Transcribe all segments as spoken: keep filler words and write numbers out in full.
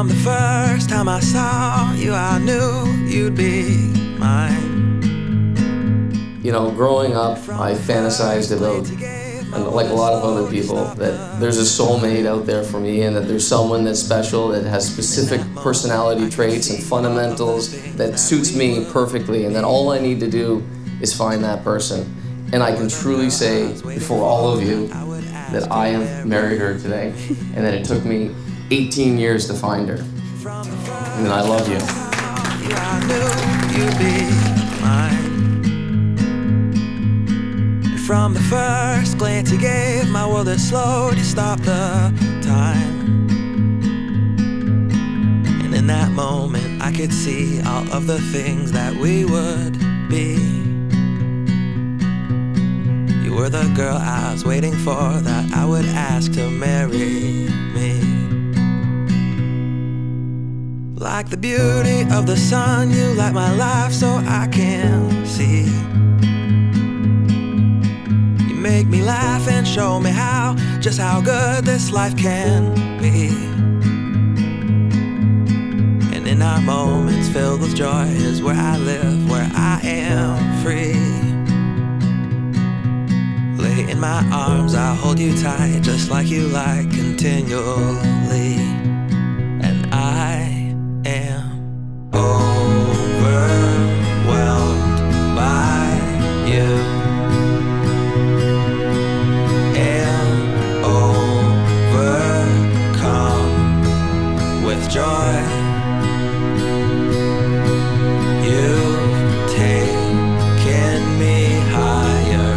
From the first time I saw you, I knew you'd be mine. You know, growing up, I fantasized about, and like a lot of other people, that there's a soulmate out there for me and that there's someone that's special, that has specific personality traits and fundamentals that suits me perfectly, and that all I need to do is find that person. And I can truly say before all of you that I have married her today and that it took me eighteen years to find her. And I love you. From the first glance you gave, my world had slowed, you stopped the time. And in that moment, I could see all of the things that we would be. You were the girl I was waiting for, that I would ask to marry me. Like the beauty of the sun, you light my life so I can see. You make me laugh and show me how, just how good this life can be. And in our moments filled with joy is where I live, where I am free. In my arms, I hold you tight, just like you like, continually. And I am overwhelmed by you. Am overcome with joy. You've taken me higher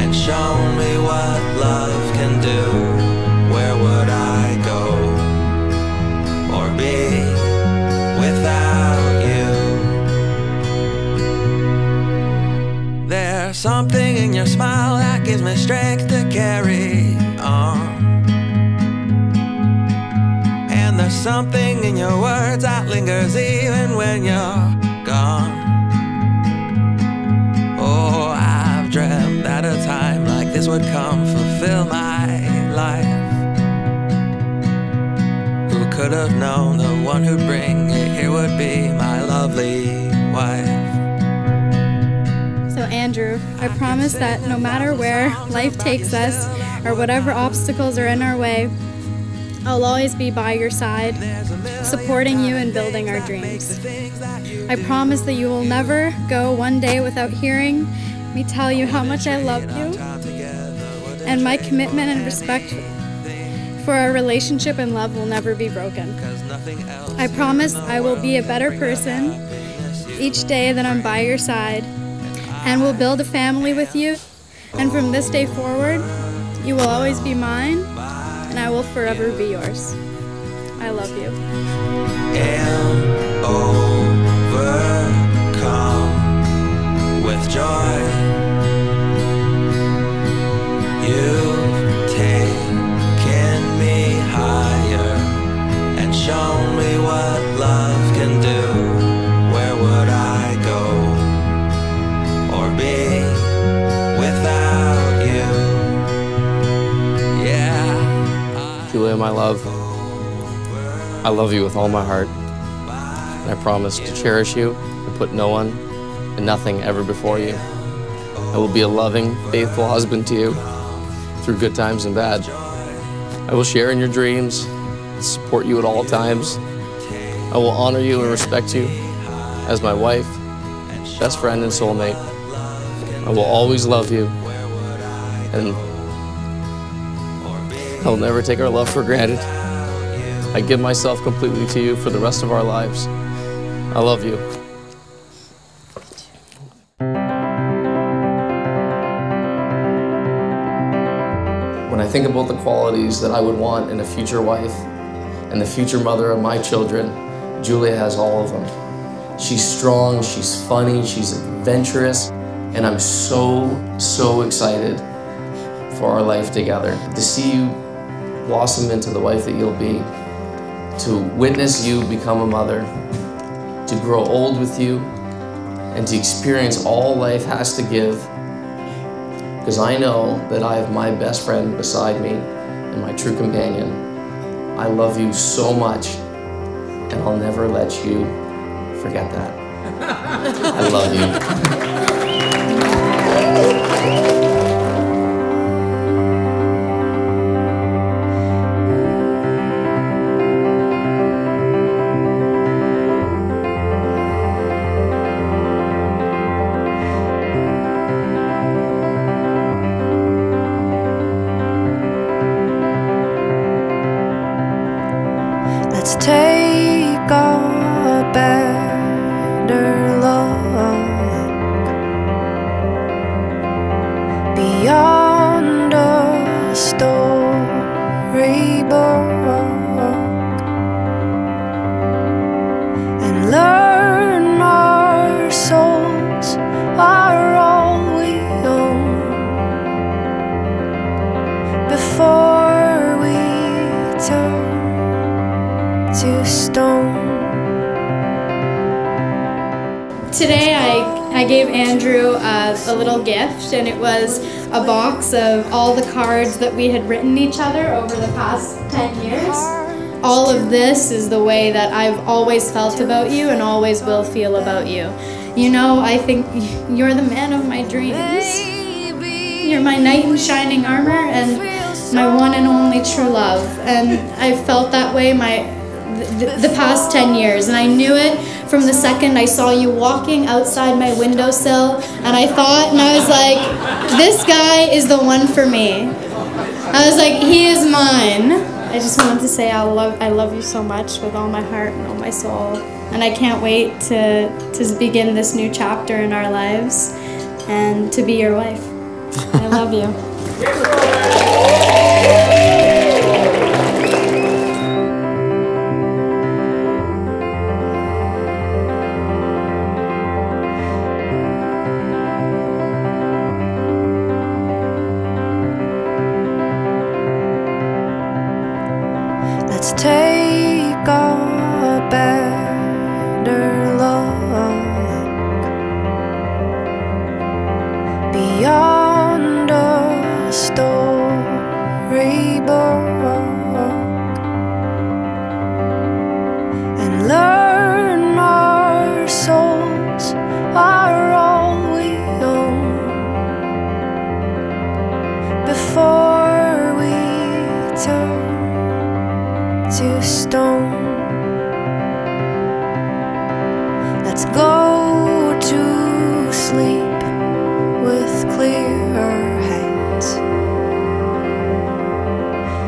and shown me what love can do. Where would I go or be without you? There's something in your smile that gives me strength to carry on, and there's something in your words that lingers even when you're gone. Dreamt that a time like this would come, fulfill my life. Who could have known the one who'd bring it here would be my lovely wife? So Andrew, I promise that no matter where life takes us or whatever obstacles are in our way, I'll always be by your side, supporting you and building our dreams. I promise that you will never go one day without hearing Let me tell you how much I love you and my commitment and respect for our relationship and love will never be broken. I promise I will be a better person each day that I'm by your side, and we'll build a family with you, and from this day forward you will always be mine and I will forever be yours. I love you. Am overcome with joy. You've taken me higher and shown me what love can do. Where would I go or be without you? Yeah. Julia, my love, I love you with all my heart. And I promise to cherish you, to put no one and nothing ever before you. I will be a loving, faithful husband to you, through good times and bad. I will share in your dreams, support you at all times. I will honor you and respect you as my wife, best friend and soulmate. I will always love you, and I will never take our love for granted. I give myself completely to you for the rest of our lives. I love you. When I think about the qualities that I would want in a future wife and the future mother of my children, Julia has all of them. She's strong, she's funny, she's adventurous, and I'm so, so excited for our life together. To see you blossom into the wife that you'll be, to witness you become a mother, to grow old with you, and to experience all life has to give. Because I know that I have my best friend beside me and my true companion. I love you so much, and I'll never let you forget that. I love you. Let's take a better look beyond a storybook and learn our souls are all we own before we turn to stone. Today I, I gave Andrew uh, a little gift, and it was a box of all the cards that we had written each other over the past ten years. All of this is the way that I've always felt about you and always will feel about you. You know, I think you're the man of my dreams. You're my knight in shining armor and my one and only true love. And I felt that way my The, the past ten years, and I knew it from the second I saw you walking outside my windowsill, and I thought, and I was like, this guy is the one for me. I was like, he is mine. I just wanted to say I love, I love you so much with all my heart and all my soul, and I can't wait to, to begin this new chapter in our lives and to be your wife. I love you. Let's take a better look beyond a storybook and learn our souls are all we own before we turn to stone. Let's go to sleep with clearer heads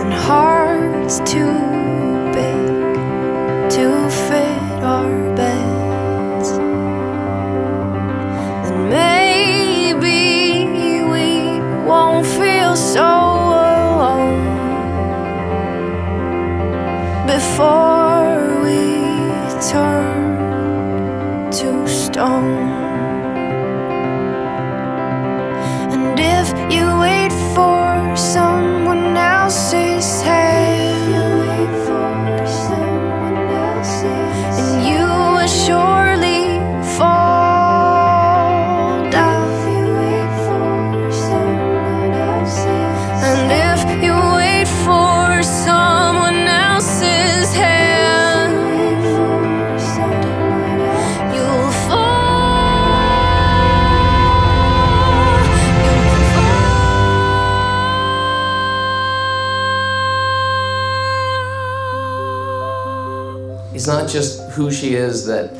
and hearts too big to fit our beds. And maybe we won't feel so before we turn to stone. And if you wait for someone else's hand, and you will surely fall down. And if you wait for someone else's it's not just who she is that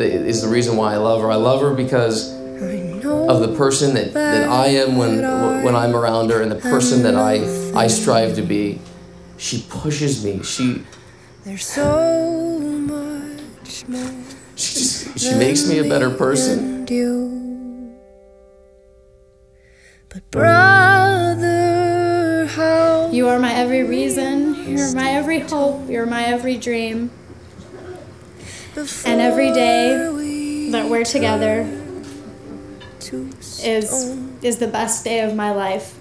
is the reason why I love her. I love her because of the person that, that I am when, when I'm around her, and the person that I, I strive to be. She pushes me. She, she, just, she makes me a better person. But brother, how you are my every reason. You're my every hope. You're my every dream. And every day that we're together is, is the best day of my life.